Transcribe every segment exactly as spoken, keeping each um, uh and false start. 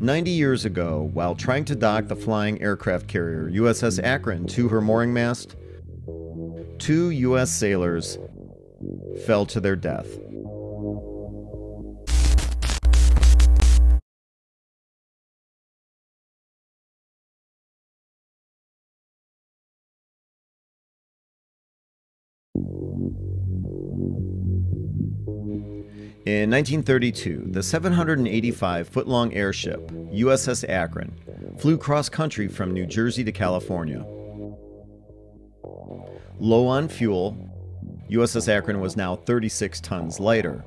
ninety years ago, while trying to dock the flying aircraft carrier U S S Akron to her mooring mast, two U S sailors fell to their death. In nineteen thirty-two, the seven hundred eighty-five foot long airship, U S S Akron, flew cross-country from New Jersey to California. Low on fuel, U S S Akron was now thirty-six tons lighter.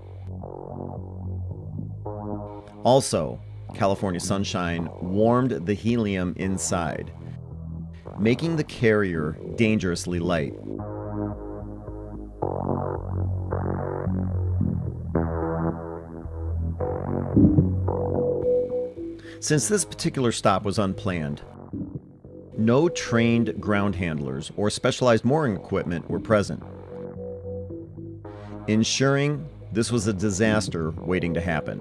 Also, California sunshine warmed the helium inside, making the carrier dangerously light. Since this particular stop was unplanned, no trained ground handlers or specialized mooring equipment were present, ensuring this was a disaster waiting to happen.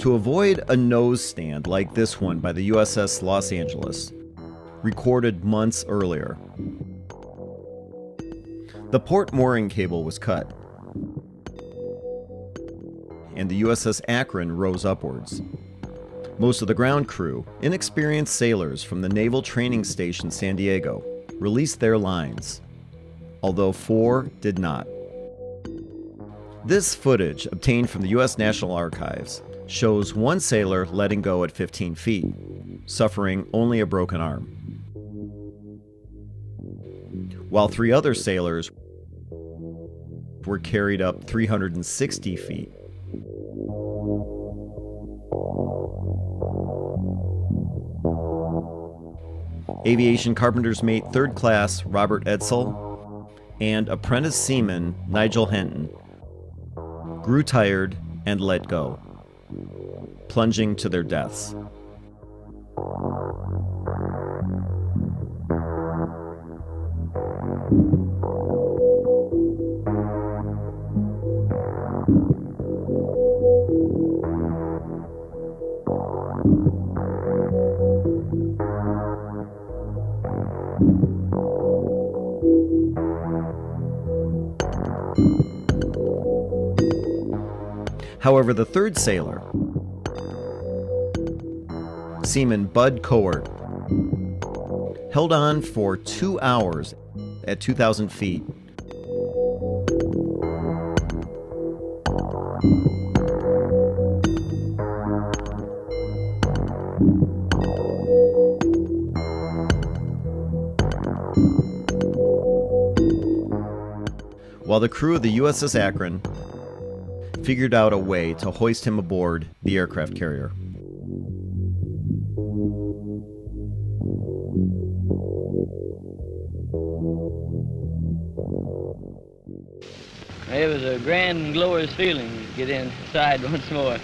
To avoid a nose stand like this one by the U S S Los Angeles, recorded months earlier, the port mooring cable was cut, and the U S S Akron rose upwards. Most of the ground crew, inexperienced sailors from the Naval Training Station San Diego, released their lines, although four did not. This footage, obtained from the U S National Archives, shows one sailor letting go at fifteen feet, suffering only a broken arm, while three other sailors were carried up three hundred sixty feet. Aviation carpenter's mate third class Robert Edsel and apprentice seaman Nigel Hinton grew tired and let go, plunging to their deaths. However, the third sailor, seaman Bud Coard, held on for two hours at two thousand feet. While the crew of the U S S Akron figured out a way to hoist him aboard the aircraft carrier. It was a grand and glorious feeling to get inside once more.